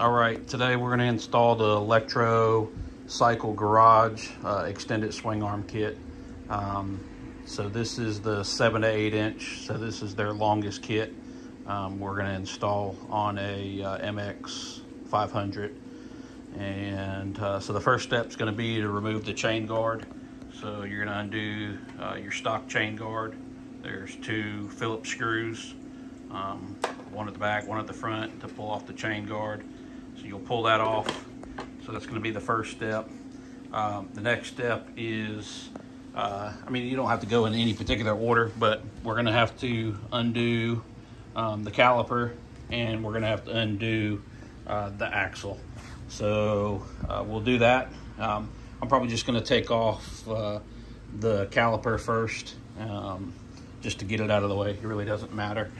All right, today we're going to install the Electrocycle Garage Extended Swing Arm Kit. So this is the 7 to 8 inch. So this is their longest kit. We're going to install on a MX 500. And so the first step is going to be to remove the chain guard. So you're going to undo your stock chain guard. There's two Phillips screws, one at the back, one at the front, to pull off the chain guard. So you'll pull that off. So that's going to be the first step. The next step is, I mean, you don't have to go in any particular order, but we're going to have to undo the caliper, and we're going to have to undo the axle. So we'll do that. I'm probably just going to take off the caliper first, just to get it out of the way. It really doesn't matter.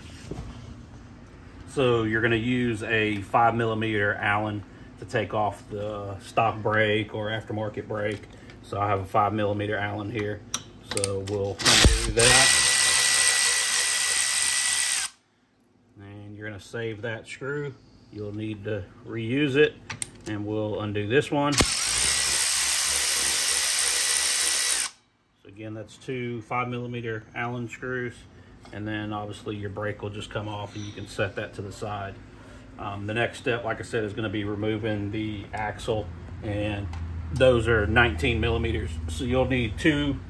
So you're going to use a 5mm Allen to take off the stock brake or aftermarket brake. So I have a 5mm Allen here. So we'll undo that. And you're going to save that screw. You'll need to reuse it. And we'll undo this one. So again, that's two 5mm Allen screws. And then obviously your brake will just come off and you can set that to the side. The next step, like I said, is going to be removing the axle, and those are 19mm. So you'll need two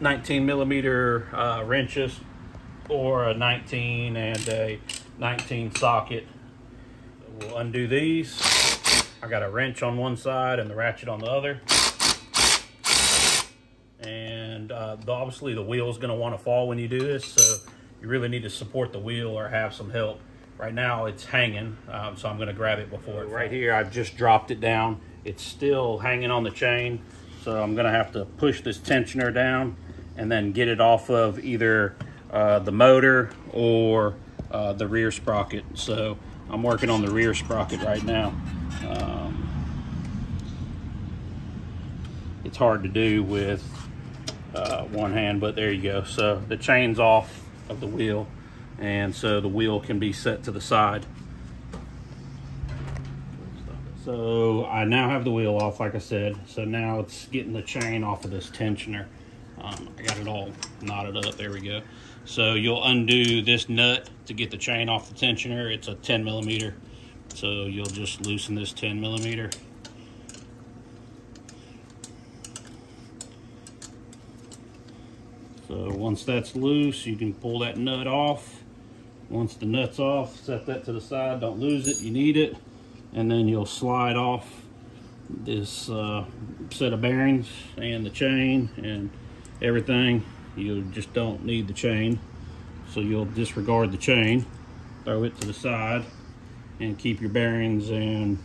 19mm wrenches, or a 19 and a 19 socket. We'll undo these. I got a wrench on one side and the ratchet on the other. And obviously the wheel's going to want to fall when you do this, so you really need to support the wheel or have some help. Right now it's hanging, so I'm going to grab it before it falls. Right here I've just dropped it down. It's still hanging on the chain, so I'm going to have to push this tensioner down and then get it off of either the motor or the rear sprocket. So I'm working on the rear sprocket right now. It's hard to do with one hand, but there you go. So the chain's off of the wheel, and so the wheel can be set to the side. So I now have the wheel off, like I said. So now it's getting the chain off of this tensioner. I got it all knotted up. There we go. So you'll undo this nut to get the chain off the tensioner. It's a 10mm, so you'll just loosen this 10mm. So once that's loose, you can pull that nut off. Once the nut's off, set that to the side. Don't lose it, you need it. And then you'll slide off this set of bearings and the chain and everything. You just don't need the chain, so you'll disregard the chain, throw it to the side, and keep your bearings and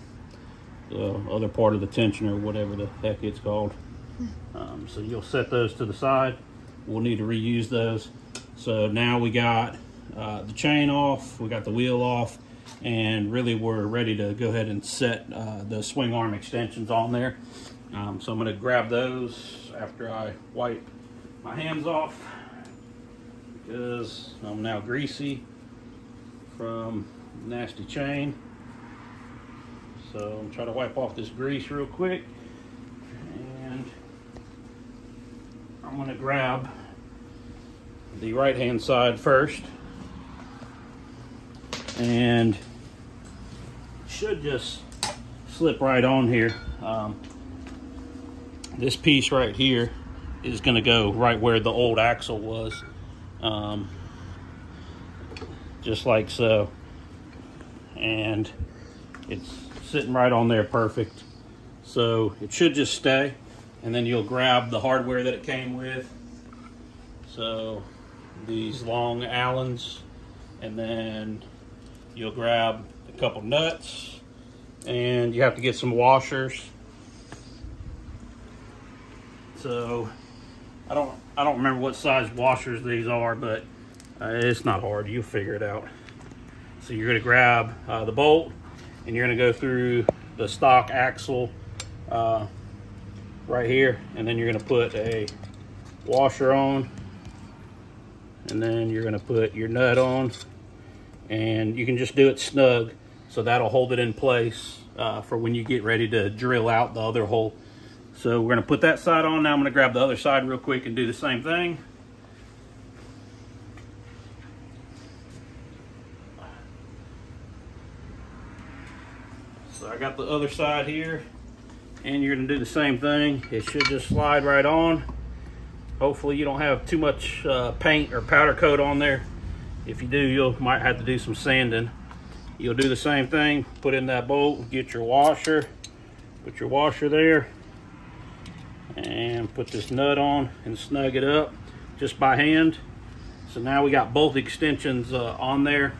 the other part of the tensioner, whatever the heck it's called. So you'll set those to the side. We'll need to reuse those. So now we got the chain off, we got the wheel off, and really we're ready to go ahead and set the swing arm extensions on there. So I'm going to grab those after I wipe my hands off, because I'm now greasy from nasty chain. So I'm going to try to wipe off this grease real quick, and I'm going to grab the right hand side first, and should just slip right on here. This piece right here is going to go right where the old axle was, just like so, and it's sitting right on there perfect. So it should just stay, and then you'll grab the hardware that it came with, so these long Allens, and then you'll grab a couple nuts, and you have to get some washers. So I don't remember what size washers these are, but it's not hard, you'll figure it out. So you're going to grab the bolt, and you're going to go through the stock axle right here, and then you're going to put a washer on, and then you're going to put your nut on, and you can just do it snug. So that'll hold it in place for when you get ready to drill out the other hole. So we're gonna put that side on. Now I'm gonna grab the other side real quick and do the same thing. So I got the other side here, and you're gonna do the same thing. It should just slide right on. Hopefully you don't have too much paint or powder coat on there. If you do, might have to do some sanding. You'll do the same thing, put in that bolt, get your washer, put your washer there, and put this nut on and snug it up just by hand. So now we got both extensions on there,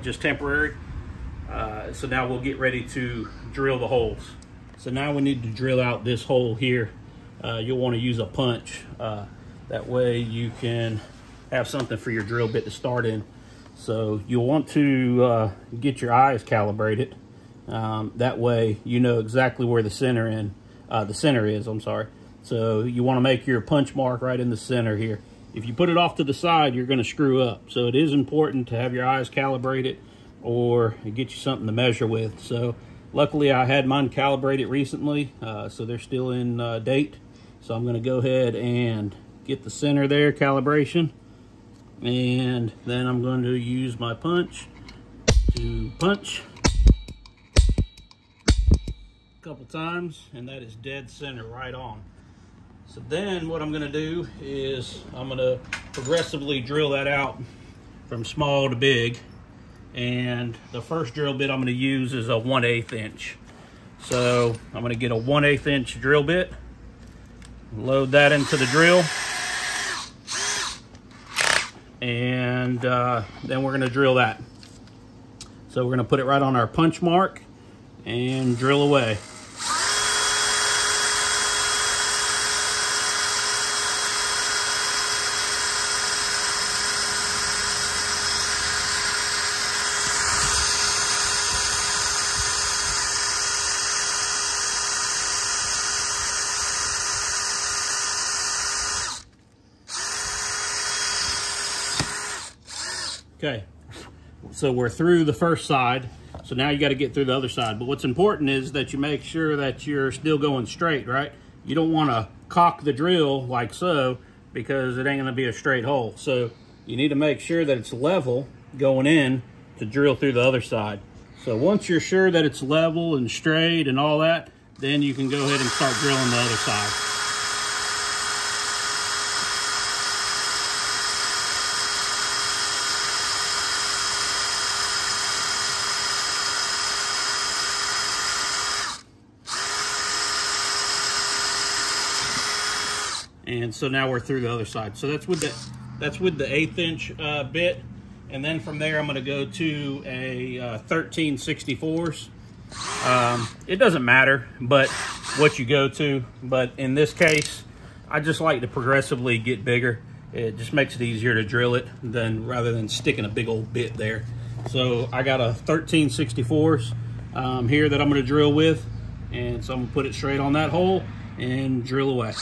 just temporary. So now we'll get ready to drill the holes. So now we need to drill out this hole here. You'll want to use a punch. That way you can have something for your drill bit to start in. So you'll want to get your eyes calibrated. That way you know exactly where the center is, I'm sorry. So you want to make your punch mark right in the center here. If you put it off to the side, you're going to screw up. So it is important to have your eyes calibrated or get you something to measure with. So luckily I had mine calibrated recently, so they're still in date. So I'm going to go ahead and get the center there, calibration. And then I'm going to use my punch to punch a couple times, and that is dead center right on. So then what I'm going to do is I'm going to progressively drill that out from small to big. And the first drill bit I'm going to use is a 1/8 inch. So I'm going to get a 1/8 inch drill bit, load that into the drill. And then we're going to drill that. So we're going to put it right on our punch mark and drill away. Okay, so we're through the first side. So now you got to get through the other side. But what's important is that you make sure that you're still going straight, right? You don't want to cock the drill like so, because it ain't going to be a straight hole. So you need to make sure that it's level going in to drill through the other side. So once you're sure that it's level and straight and all that, then you can go ahead and start drilling the other side. And so now we're through the other side. So that's with the 1/8 inch bit. And then from there, I'm gonna go to a 13/64. It doesn't matter, but what you go to. But in this case, I just like to progressively get bigger. It just makes it easier to drill it rather than sticking a big old bit there. So I got a 13/64 here that I'm gonna drill with. And so I'm gonna put it straight on that hole and drill away.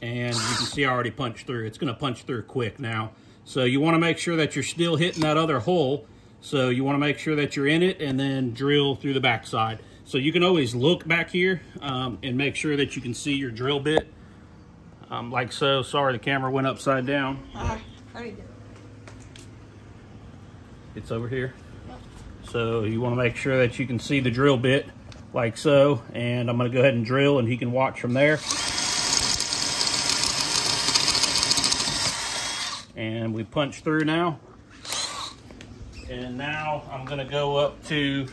And you can see I already punched through. It's going to punch through quick now. So you want to make sure that you're still hitting that other hole. So you want to make sure that you're in it and then drill through the back side. So you can always look back here and make sure that you can see your drill bit. Like so. Sorry, the camera went upside down. It's over here. So you want to make sure that you can see the drill bit like so. And I'm going to go ahead and drill, and he can watch from there. And we punch through now. And now I'm gonna go up to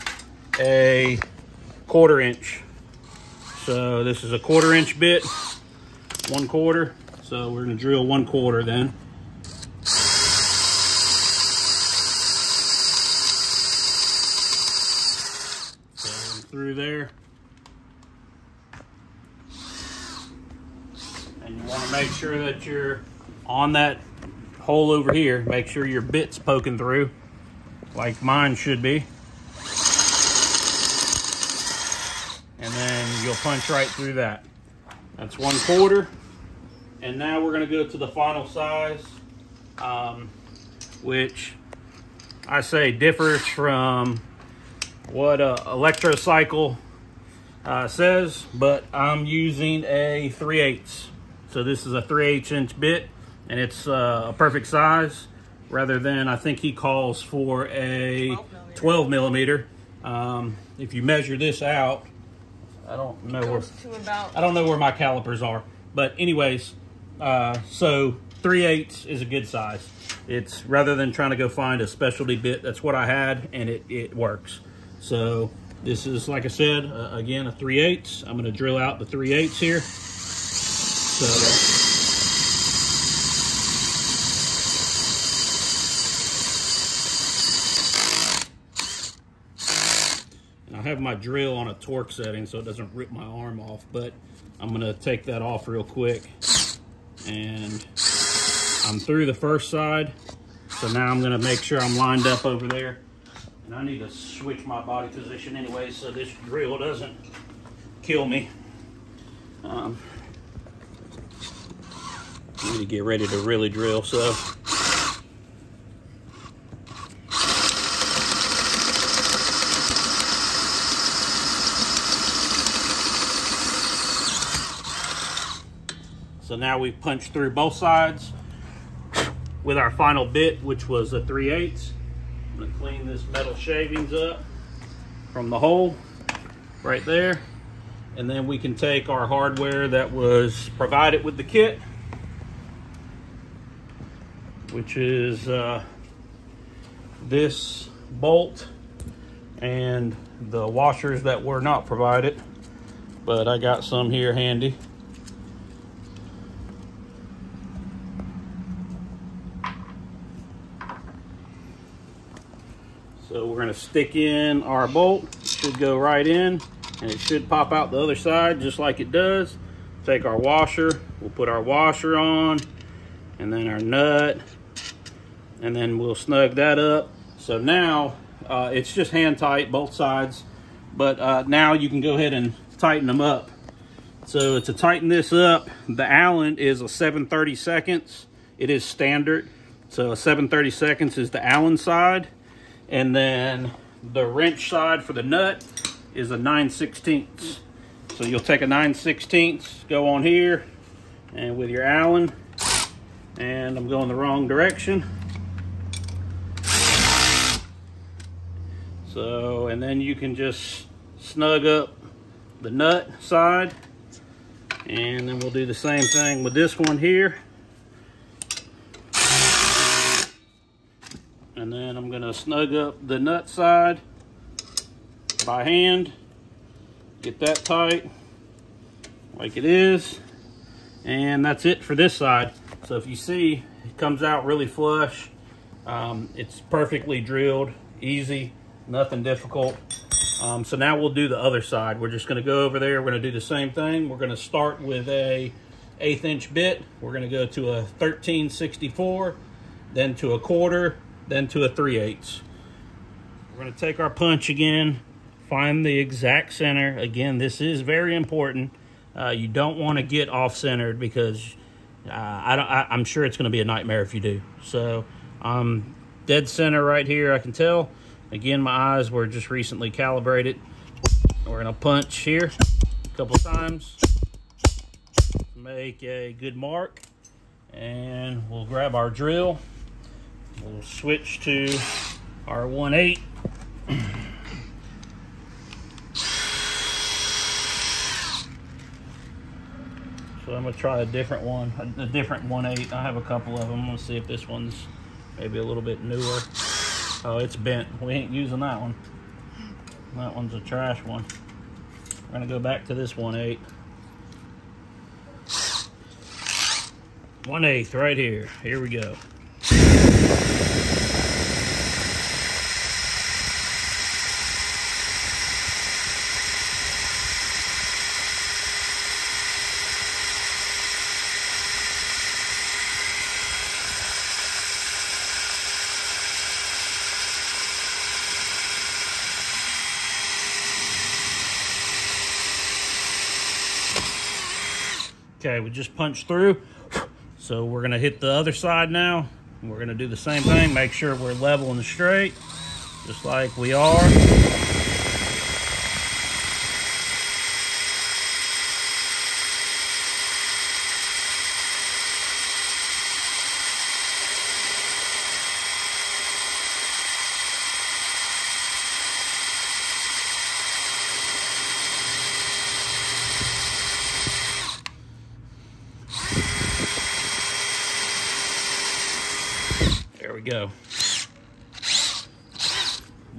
a 1/4 inch. So this is a 1/4 inch bit, 1/4. So we're gonna drill 1/4 then. So through there. And you wanna make sure that you're on that hole over here. Make sure your bit's poking through like mine should be, and then you'll punch right through that. That's 1/4. And now we're going to go to the final size, which I say differs from what Electrocycle says, but I'm using a 3/8. So this is a 3/8" bit, and it's a perfect size rather than, I think he calls for a 12 millimeter. If you measure this out, I don't know where my calipers are, but anyways, so 3/8 is a good size. It's rather than trying to go find a specialty bit, that's what I had, and it works. So this is, like I said, again, a 3/8. I'm going to drill out the 3/8 here. So and I have my drill on a torque setting so it doesn't rip my arm off, but I'm going to take that off real quick. And I'm through the first side, so now I'm gonna make sure I'm lined up over there. And I need to switch my body position anyway so this drill doesn't kill me. I need to get ready to really drill, so. So now we've punched through both sides with our final bit, which was a 3/8. I'm gonna clean this metal shavings up from the hole right there. And then we can take our hardware that was provided with the kit, which is this bolt and the washers that were not provided, but I got some here handy. So we're going to stick in our bolt, it should go right in, and it should pop out the other side just like it does. Take our washer, we'll put our washer on, and then our nut, and then we'll snug that up. So now it's just hand tight both sides, but now you can go ahead and tighten them up. So to tighten this up, the Allen is a 7/32. It is standard, so a 7/32 is the Allen side. And then the wrench side for the nut is a 9/16. So you'll take a 9/16, go on here, and with your Allen, and I'm going the wrong direction. So, and then you can just snug up the nut side, and then we'll do the same thing with this one here. And then I'm gonna snug up the nut side by hand, get that tight like it is. And that's it for this side. So if you see, it comes out really flush. It's perfectly drilled, easy, nothing difficult. So now we'll do the other side. We're just gonna go over there, we're gonna do the same thing. We're gonna start with a 1/8" bit. We're gonna go to a 13/64, then to a 1/4, then to a 3/8. We're going to take our punch again, find the exact center. Again, this is very important. You don't want to get off-centered because I'm sure it's going to be a nightmare if you do. So I'm dead center right here, I can tell. Again, my eyes were just recently calibrated. We're going to punch here a couple of times, make a good mark, and we'll grab our drill. We'll switch to our 1/8. So I'm gonna try a different one, a different 1/8. I have a couple of them. I'm gonna see if this one's maybe a little bit newer. Oh, it's bent. We ain't using that one. That one's a trash one. We're gonna go back to this 1/8. 1/8 right here. Here we go. Okay, we just punched through. So we're gonna hit the other side now. And we're going to do the same thing, make sure we're level and straight, just like we are. Go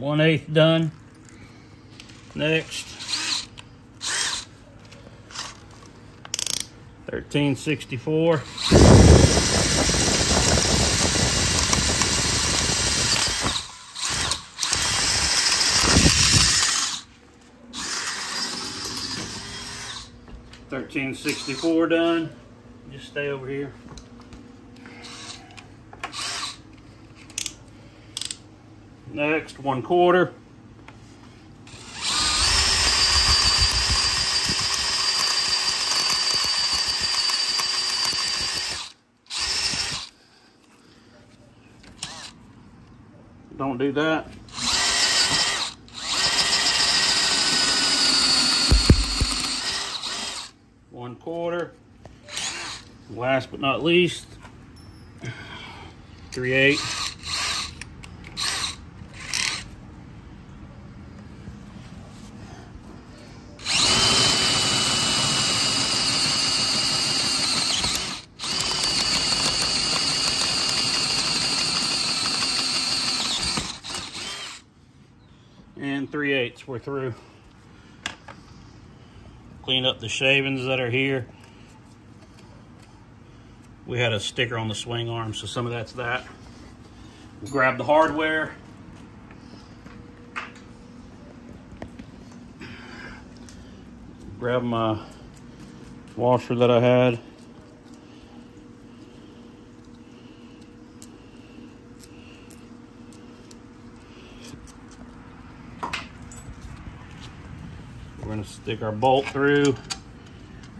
1/8 done. Next 1364. Done. Just stay over here. 1/4. Don't do that. 1/4. Last but not least, 3/8. 3/8. We're through. Clean up the shavings that are here. We had a sticker on the swing arm, so some of that's that. We'll grab the hardware. Grab my washer that I had. We're going to stick our bolt through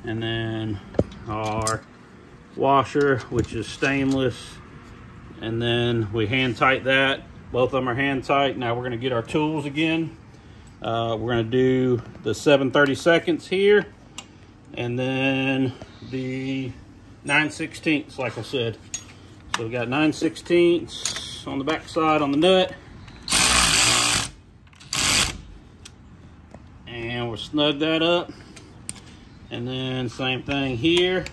and then our washer, which is stainless, and then we hand tight that. Both of them are hand tight. Now we're going to get our tools again. We're going to do the 7/32 here and then the 9/16, like I said. So we got 9/16 on the back side on the nut. And we'll snug that up. And then same thing here.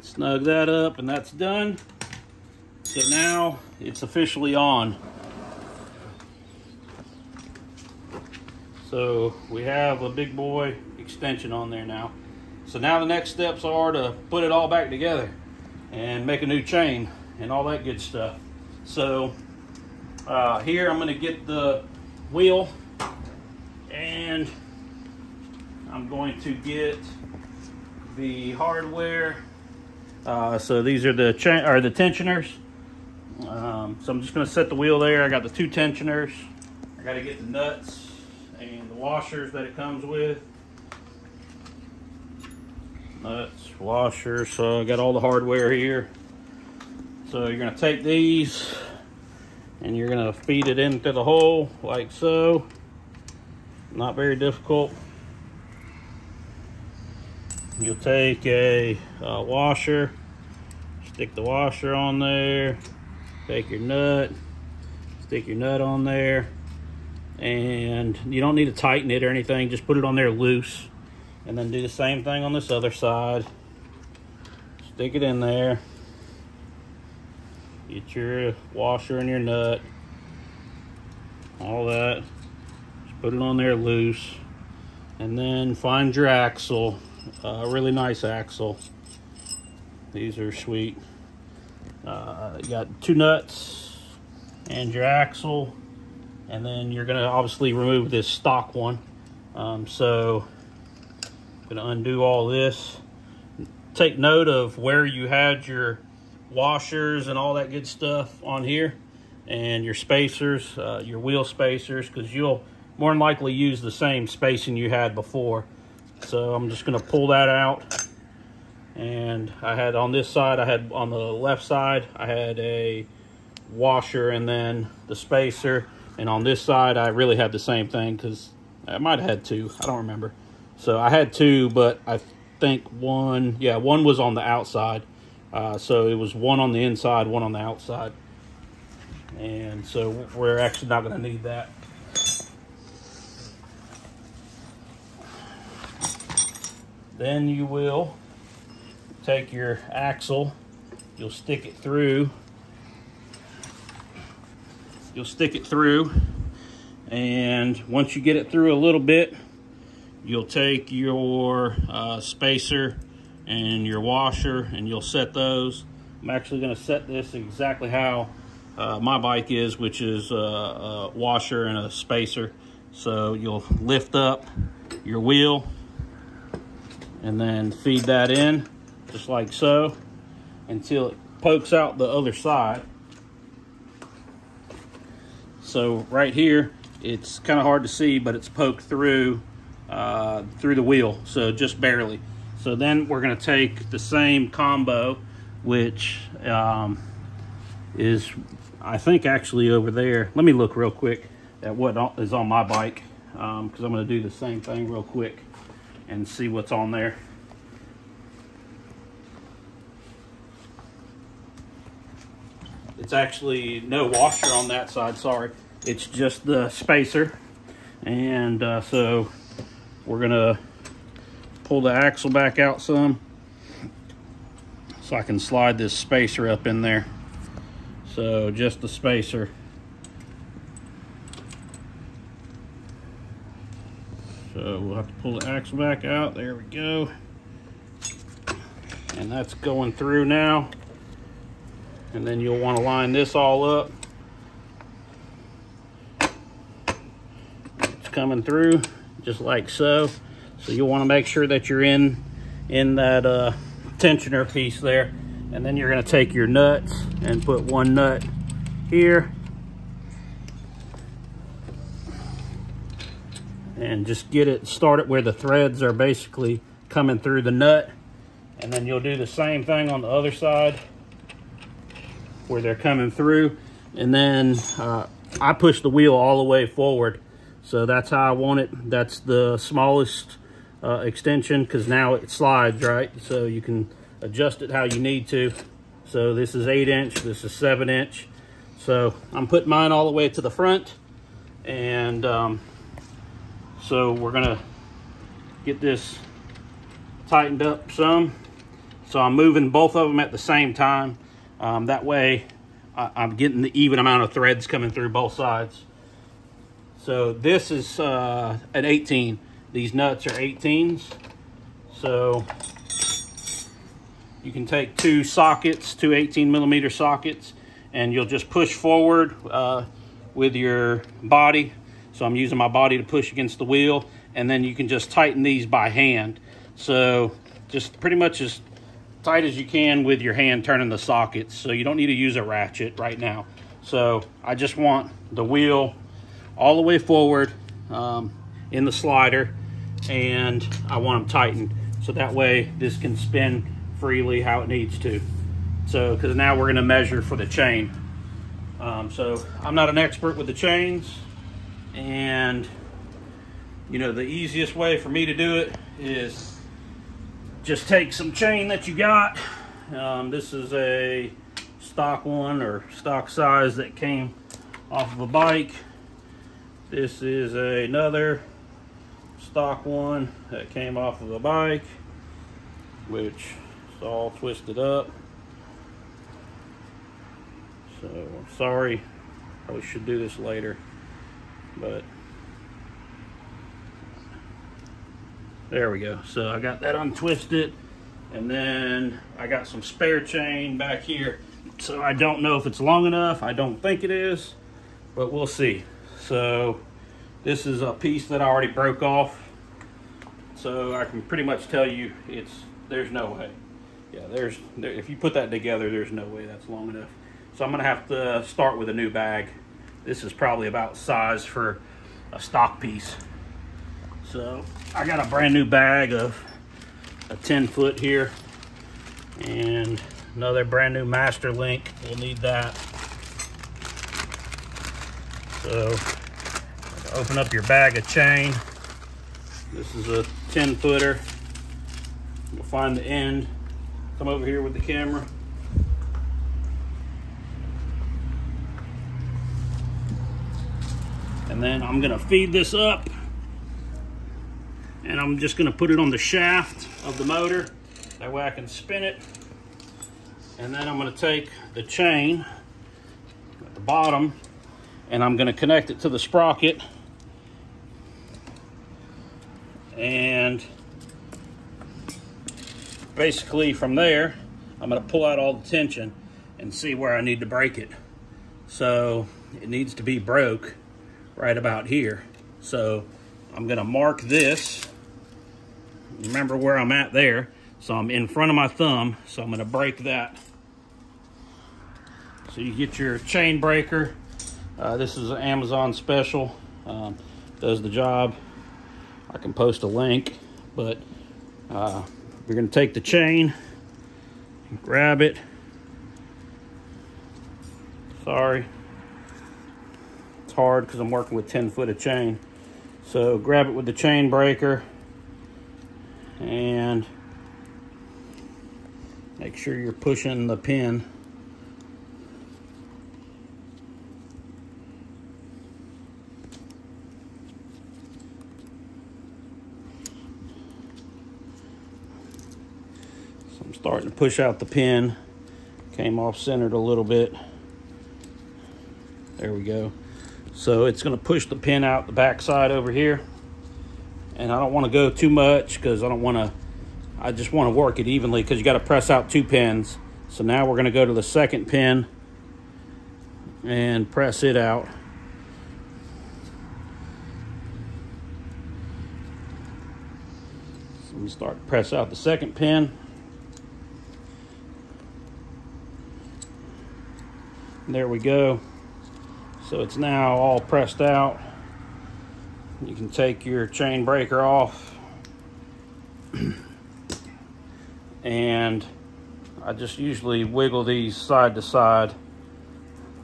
Snug that up, and that's done. So now it's officially on. So we have a big boy extension on there now. So now the next steps are to put it all back together and make a new chain and all that good stuff. So here I'm gonna get the wheel and I'm going to get the hardware. So these are the chain or the tensioners. So I'm just gonna set the wheel there. I got the 2 tensioners. I gotta get the nuts and the washers that it comes with. Nuts, washers, so I got all the hardware here. So you're gonna take these and you're gonna feed it into the hole like so. Not very difficult. You'll take a washer, stick the washer on there, take your nut, stick your nut on there, and you don't need to tighten it or anything, just put it on there loose, and then do the same thing on this other side. Stick it in there. Get your washer and your nut, all that. Just put it on there loose. And then find your axle, a really nice axle. These are sweet. You got 2 nuts and your axle. And then you're gonna obviously remove this stock one. So I'm gonna undo all this. Take note of where you had your washers and all that good stuff on here, and your spacers, your wheel spacers, because you'll more than likely use the same spacing you had before. So I'm just going to pull that out And I had on this side, I had on the left side, I had a washer and then the spacer. And on this side, I really had the same thing because I might have had two. I don't remember. So I had two, but I think one, yeah, one was on the outside. So it was one on the inside, one on the outside. And so we're actually not going to need that. Then you will take your axle, you'll stick it through. You'll stick it through, and once you get it through a little bit, you'll take your spacer and your washer, and you'll set those. I'm actually going to set this exactly how my bike is, which is a washer and a spacer. So you'll lift up your wheel and then feed that in just like so until it pokes out the other side. So right here, it's kind of hard to see, but it's poked through through the wheel, so just barely. So then we're going to take the same combo, which is, I think, actually over there. Let me look real quick at what is on my bike, because I'm going to do the same thing real quick and see what's on there. It's actually no washer on that side, sorry. It's just the spacer. And so we're gonna pull the axle back out some so I can slide this spacer up in there. So just the spacer. So we'll have to pull the axle back out. There we go. And that's going through now. And then you'll want to line this all up. It's coming through just like so. So you'll want to make sure that you're in that tensioner piece there. And then you're going to take your nuts and put one nut here. And just get it started where the threads are basically coming through the nut. And then you'll do the same thing on the other side, where they're coming through. And then I push the wheel all the way forward. So that's how I want it. That's the smallest extension, because now it slides, right? So you can adjust it how you need to. So this is 8 inch, this is 7 inch. So I'm putting mine all the way to the front. And so we're gonna get this tightened up some. So I'm moving both of them at the same time. That way I'm getting the even amount of threads coming through both sides. So this is an 18. These nuts are 18s. So you can take two sockets, two 18 millimeter sockets, and you'll just push forward with your body. So I'm using my body to push against the wheel, and then you can just tighten these by hand. So just pretty much just tight as you can with your hand turning the sockets, so you don't need to use a ratchet right now. So I just want the wheel all the way forward in the slider, and I want them tightened so that way this can spin freely how it needs to. So because now we're going to measure for the chain. So I'm not an expert with the chains, and you know, the easiest way for me to do it is just take some chain that you got. This is a stock one or stock size that came off of a bike. This is another stock one that came off of a bike, which is all twisted up. So I'm sorry, I probably should do this later, but there we go. So I got that untwisted, and then I got some spare chain back here. So I don't know if it's long enough. I don't think it is, but we'll see. So this is a piece that I already broke off. So I can pretty much tell you there's no way. Yeah, if you put that together, there's no way that's long enough. So I'm gonna have to start with a new bag. This is probably about size for a stock piece. So I got a brand new bag of a 10 foot here. and another brand new master link. We'll need that. So open up your bag of chain. This is a 10-footer. We'll find the end. Come over here with the camera. And then I'm gonna feed this up, and I'm just gonna put it on the shaft of the motor. That way I can spin it. And then I'm gonna take the chain at the bottom, and I'm gonna connect it to the sprocket. And basically from there, I'm gonna pull out all the tension and see where I need to break it. So it needs to be broke right about here. So I'm gonna mark this. Remember where I'm at there. So I'm in front of my thumb, so I'm gonna break that. So you get your chain breaker. This is an Amazon special. Does the job. I can post a link, but we're gonna take the chain, grab it. Sorry, it's hard because I'm working with 10-foot of chain. So grab it with the chain breaker and make sure you're pushing the pin. So I'm starting to push out the pin. Came off centered a little bit. There we go. So it's going to push the pin out the back side over here. And I don't want to go too much because I don't want to, I just want to work it evenly because you got to press out two pins. So now we're going to go to the second pin and press it out. So we start to press out the second pin. And there we go. So it's now all pressed out. You can take your chain breaker off. And I just usually wiggle these side to side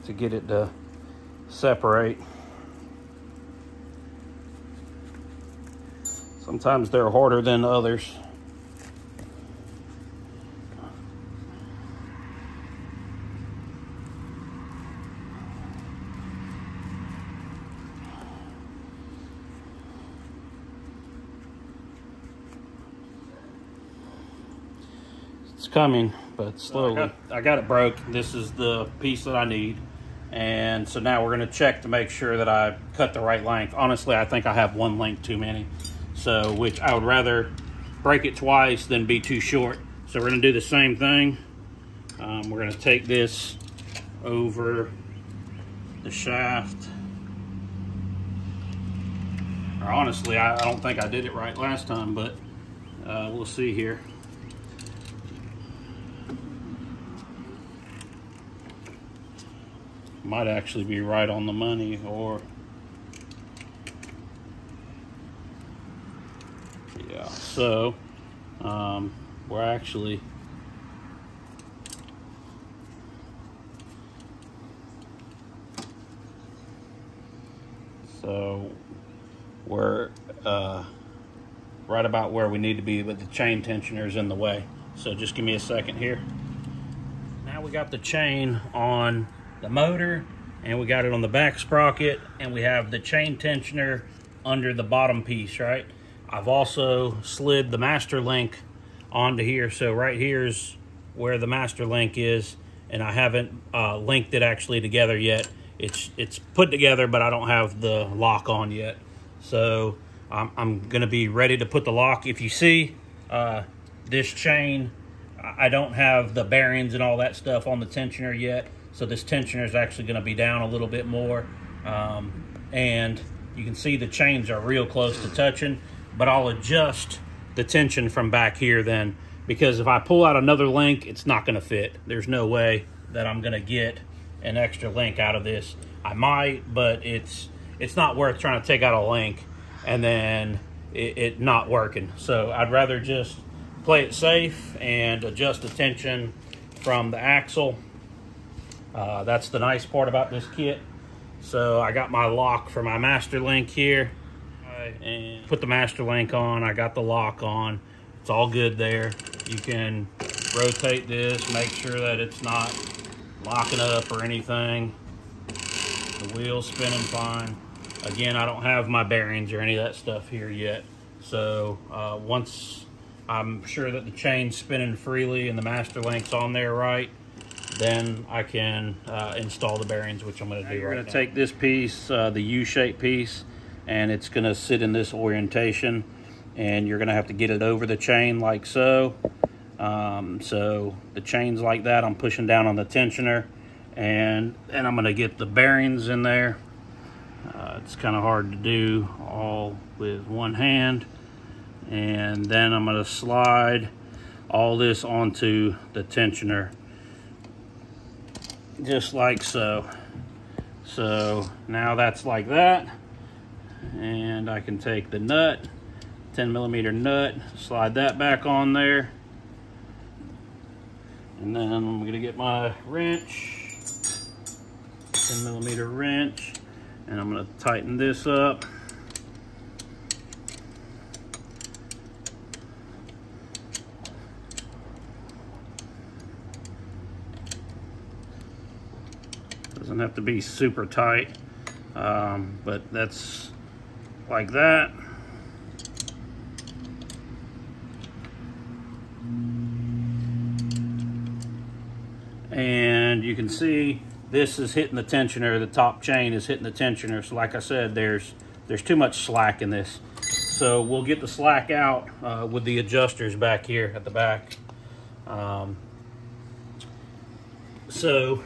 to get it to separate. Sometimes they're harder than others. Coming, but slowly. I got it broke. This is the piece that I need, and so now we're going to check to make sure that I cut the right length. Honestly, I think I have one length too many, so which I would rather break it twice than be too short. So we're going to do the same thing. We're going to take this over the shaft. Or honestly, I don't think I did it right last time, but we'll see here. Might actually be right on the money, or yeah, so we're actually right about where we need to be, but the chain tensioner is in the way. So just give me a second here. Now we got the chain on the motor, and we got it on the back sprocket, and we have the chain tensioner under the bottom piece, right? I've also slid the master link onto here, so right here is where the master link is, and I haven't linked it actually together yet. It's put together, but I don't have the lock on yet. So I'm gonna be ready to put the lock. If you see this chain, I don't have the bearings and all that stuff on the tensioner yet. So this tensioner is actually going to be down a little bit more. And you can see the chains are real close to touching, but I'll adjust the tension from back here then, because if I pull out another link, it's not going to fit. There's no way that I'm going to get an extra link out of this. I might, but it's not worth trying to take out a link and then it not working. So I'd rather just play it safe and adjust the tension from the axle. That's the nice part about this kit. So I got my lock for my master link here. And put the master link on, I got the lock on. It's all good there. You can rotate this, make sure that it's not locking up or anything. The wheel's spinning fine. Again, I don't have my bearings or any of that stuff here yet. So once I'm sure that the chain's spinning freely and the master link's on there right, then I can install the bearings, which I'm gonna do right now. You're gonna take this piece, the U-shaped piece, and it's gonna sit in this orientation, and you're gonna have to get it over the chain like so. So the chain's like that, I'm pushing down on the tensioner, and I'm gonna get the bearings in there. It's kind of hard to do all with one hand. And then I'm gonna slide all this onto the tensioner, just like so. So now that's like that. And I can take the nut, 10mm nut, slide that back on there. And then I'm going to get my wrench, 10mm wrench, and I'm going to tighten this up. Doesn't have to be super tight, but that's like that. And you can see this is hitting the tensioner, the top chain is hitting the tensioner. So like I said, there's too much slack in this. So we'll get the slack out with the adjusters back here at the back. So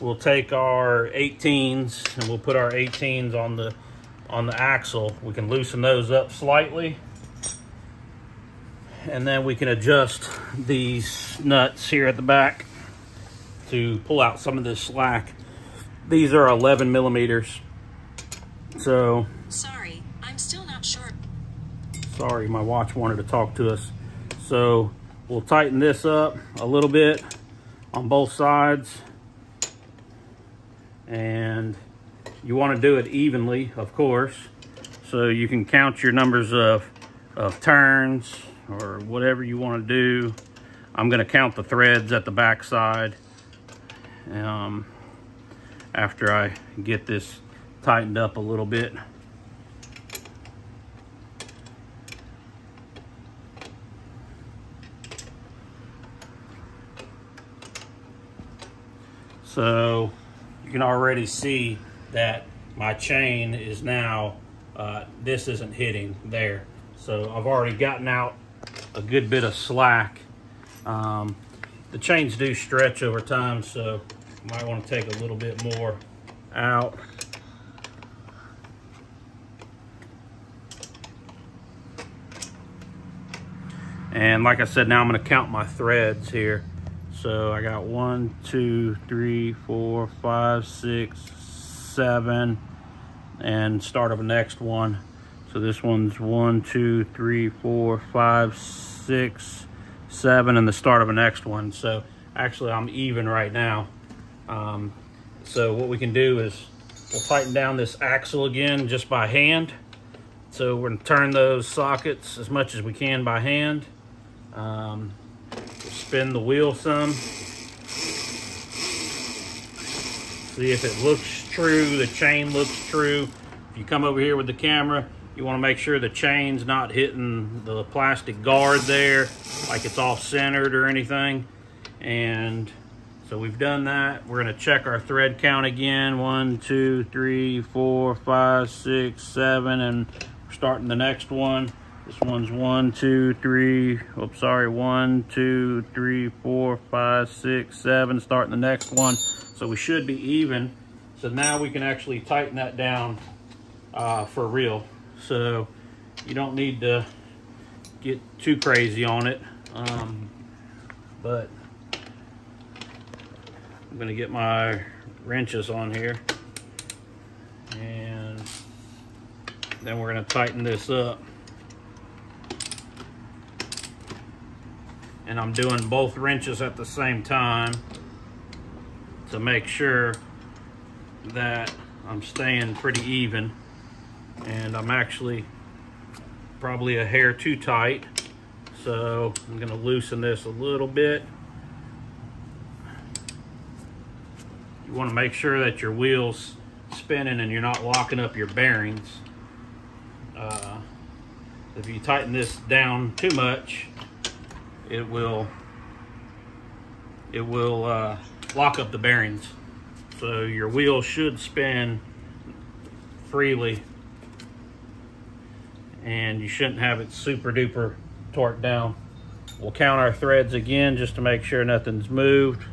we'll take our 18s and we'll put our 18s on the axle. We can loosen those up slightly, and then we can adjust these nuts here at the back to pull out some of this slack. These are 11mm. So sorry, I'm still not sure. Sorry, my watch wanted to talk to us. So we'll tighten this up a little bit on both sides, and you want to do it evenly, of course, so you can count your numbers of turns or whatever you want to do. I'm going to count the threads at the back side after I get this tightened up a little bit. So you can already see that my chain is now, this isn't hitting there. So I've already gotten out a good bit of slack. The chains do stretch over time, so you might want to take a little bit more out. And like I said, now I'm going to count my threads here. So I got 1, 2, 3, 4, 5, 6, 7, and start of the next one. So this one's 1, 2, 3, 4, 5, 6, 7, and the start of the next one. So actually I'm even right now. So what we can do is we'll tighten down this axle again just by hand. So we're gonna turn those sockets as much as we can by hand. Spin the wheel some, see if it looks true, the chain looks true. If you come over here with the camera, you want to make sure the chain's not hitting the plastic guard there, like it's off centered or anything. And so we've done that. We're going to check our thread count again, 1, 2, 3, 4, 5, 6, 7, and we're starting the next one. This one's 1, 2, 3, oops, sorry, 1, 2, 3, 4, 5, 6, 7, starting the next one. So we should be even. So now we can actually tighten that down for real. So you don't need to get too crazy on it. But I'm gonna get my wrenches on here, and then we're gonna tighten this up. and I'm doing both wrenches at the same time to make sure that I'm staying pretty even, and I'm actually probably a hair too tight, so I'm going to loosen this a little bit. You want to make sure that your wheel's spinning and you're not locking up your bearings. If you tighten this down too much, it will lock up the bearings. So your wheel should spin freely, and you shouldn't have it super duper torqued down. We'll count our threads again just to make sure nothing's moved.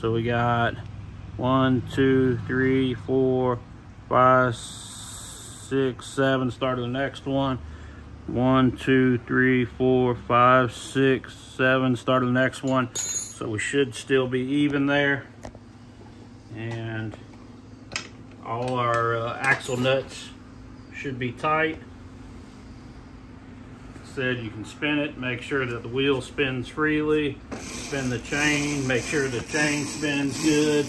So we got 1, 2, 3, 4, 5, 6, 7. Start of the next one. 1, 2, 3, 4, 5, 6, 7. Start of the next one. So we should still be even there. And all our axle nuts should be tight. As I said, you can spin it, make sure that the wheel spins freely. Spin the chain, make sure the chain spins good.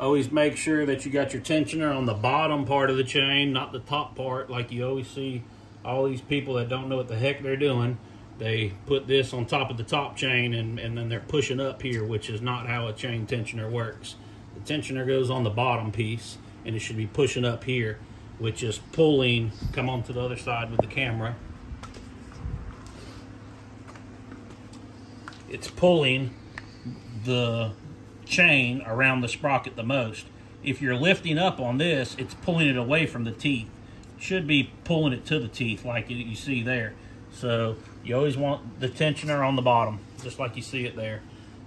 Always make sure that you got your tensioner on the bottom part of the chain, not the top part, like you always see all these people that don't know what the heck they're doing. They put this on top of the top chain and then they're pushing up here, which is not how a chain tensioner works. The tensioner goes on the bottom piece and it should be pushing up here, which is pulling. Come on to the other side with the camera. It's pulling the chain around the sprocket the most. If you're lifting up on this, it's pulling it away from the teeth. It should be pulling it to the teeth like you see there. So you always want the tensioner on the bottom, just like you see it there.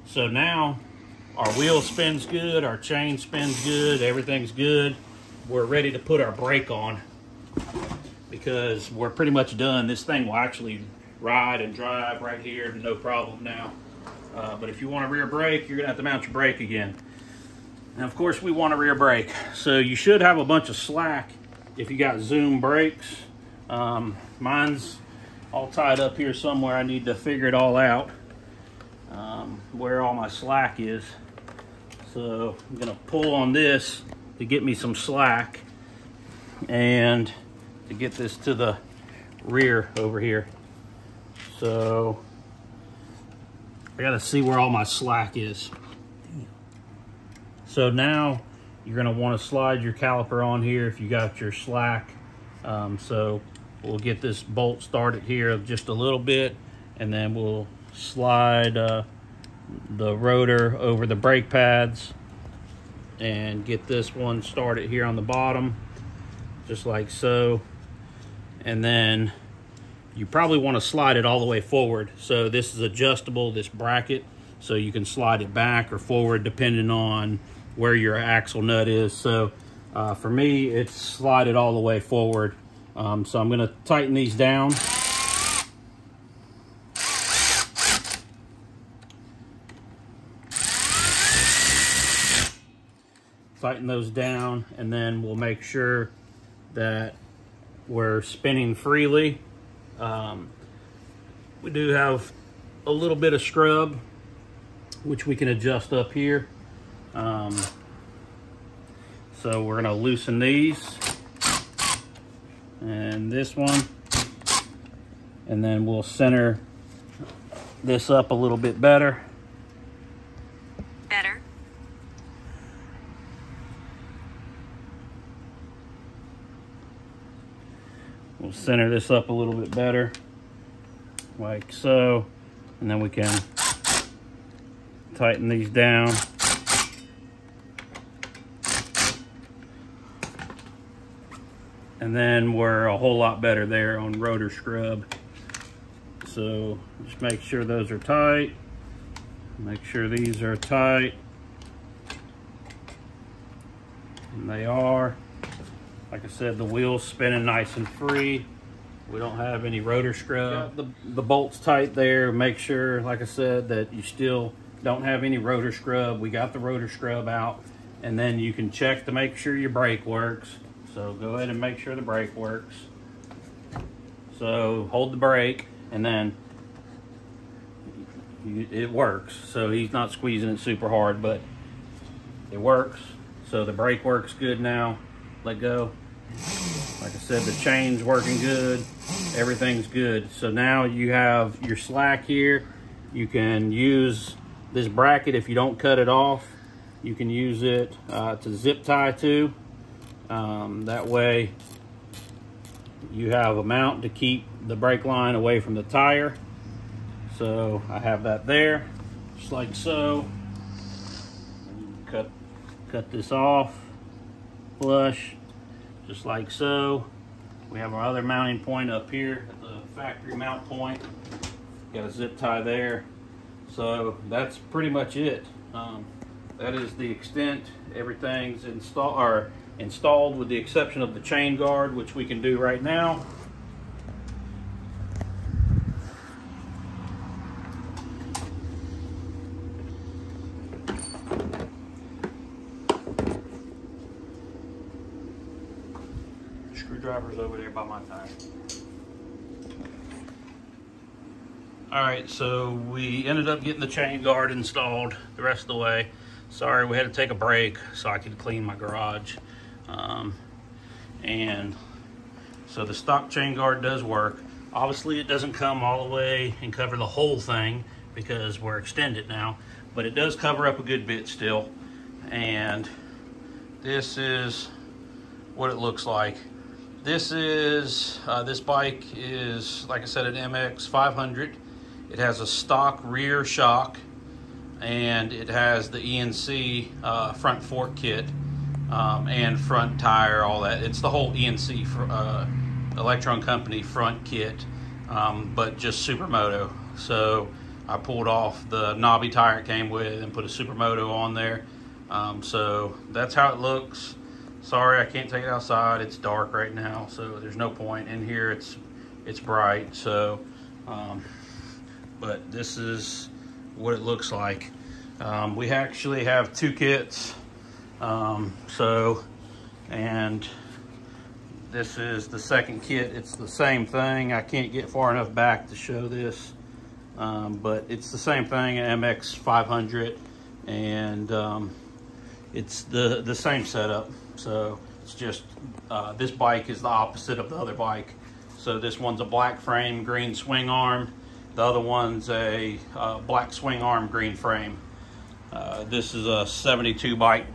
So now our wheel spins good, our chain spins good, everything's good. We're ready to put our brake on because we're pretty much done. This thing will actually ride and drive right here, no problem now. But if you want a rear brake, you're gonna have to mount your brake again. And of course we want a rear brake. So you should have a bunch of slack if you got Zoom brakes. Mine's all tied up here somewhere. I need to figure it all out, where all my slack is. So I'm gonna pull on this to get me some slack and to get this to the rear over here. So I gotta see where all my slack is. So now you're gonna wanna slide your caliper on here if you got your slack. So we'll get this bolt started here just a little bit, and then we'll slide the rotor over the brake pads and get this one started here on the bottom, just like so. And then you probably want to slide it all the way forward. So this is adjustable, this bracket, so you can slide it back or forward depending on where your axle nut is. So for me, it's slided all the way forward. So I'm gonna tighten these down. Tighten those down, and then we'll make sure that we're spinning freely. We do have a little bit of scrub, which we can adjust up here. So we're gonna loosen these. And this one, and then we'll center this up a little bit better. We'll center this up a little bit better, like so, and then we can tighten these down. And then we're a whole lot better there on rotor scrub. So just make sure those are tight. Make sure these are tight. And they are. Like I said, the wheel's spinning nice and free. We don't have any rotor scrub. Got the bolts tight there. Make sure, like I said, that you still don't have any rotor scrub. We got the rotor scrub out. And then you can check to make sure your brake works. So go ahead and make sure the brake works. So hold the brake, and then it works. So he's not squeezing it super hard, but it works. So the brake works good now. Let go. Like I said, the chain's working good. Everything's good. So now you have your slack here. You can use this bracket if you don't cut it off. You can use it to zip tie to. That way you have a mount to keep the brake line away from the tire. So I have that there, just like so. Cut this off, flush, just like so. We have our other mounting point up here at the factory mount point. Got a zip tie there. So that's pretty much it. That is the extent. Everything's installed with the exception of the chain guard, which we can do right now. Screwdriver's over there by my tire. All right, so we ended up getting the chain guard installed the rest of the way. Sorry, we had to take a break so I could clean my garage. And so the stock chain guard does work. Obviously it doesn't come all the way and cover the whole thing because we're extended now, but it does cover up a good bit still. And this is what it looks like. This is, this bike is, like I said, an MX 500. It has a stock rear shock, and it has the ENC front fork kit and front tire, all that. It's the whole ENC for, Electron Company front kit, but just Supermoto. So I pulled off the knobby tire it came with and put a Supermoto on there. So that's how it looks. Sorry, I can't take it outside. It's dark right now, so there's no point. In here, it's bright. So, but this is what it looks like. We actually have two kits. And this is the second kit. It's the same thing. I can't get far enough back to show this, but it's the same thing, MX 500, and it's the same setup. So it's just, this bike is the opposite of the other bike. So this one's a black frame, green swing arm. The other one's a black swing arm, green frame. This is a 72 bike,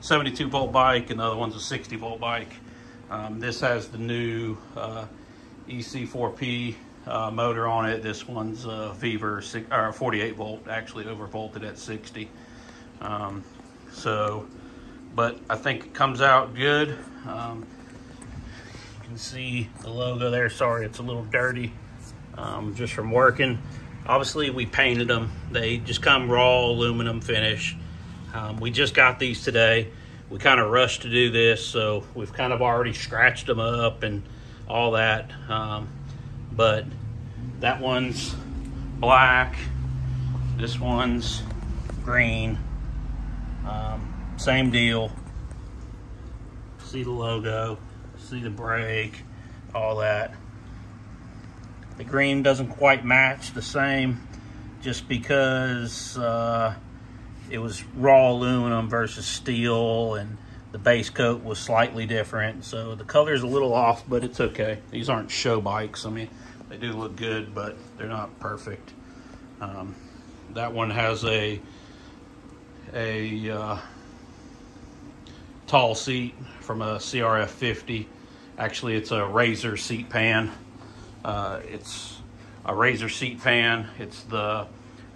72 volt bike, and the other one's a 60 volt bike. This has the new EC4P motor on it. This one's a Vever 48 volt, actually overvolted at 60. But I think it comes out good. You can see the logo there. Sorry, it's a little dirty. Just from working. Obviously we painted them. They just come raw aluminum finish. We just got these today. We kind of rushed to do this, so we've kind of already scratched them up and all that. But that one's black, this one's green. Same deal. See the logo, see the brake, all that. The green doesn't quite match the same just because it was raw aluminum versus steel, and the base coat was slightly different. So the color's a little off, but it's okay. These aren't show bikes. I mean, they do look good, but they're not perfect. That one has a tall seat from a CRF50. Actually, it's a Razor seat pan. It's a Razor seat fan. It's the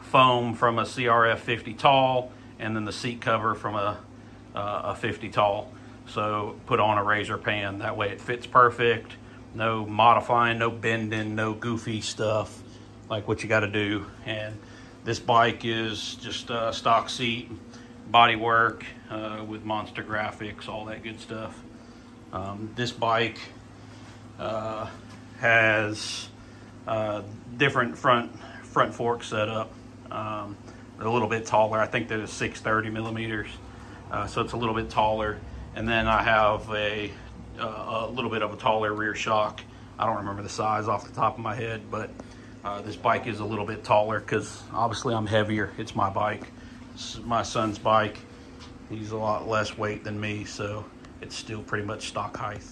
foam from a CRF50 tall, and then the seat cover from a 50 tall. So put on a Razor pan. That way it fits perfect. No modifying, no bending, no goofy stuff like what you got to do. And this bike is just a stock seat, body work with monster graphics, all that good stuff. This bike has different front fork setup. A little bit taller. I think that is 630 millimeters, so it's a little bit taller. And then I have a little bit of a taller rear shock. I don't remember the size off the top of my head, but This bike is a little bit taller because obviously I'm heavier. It's my bike. This is my son's bike. He's a lot less weight than me, so it's still pretty much stock height.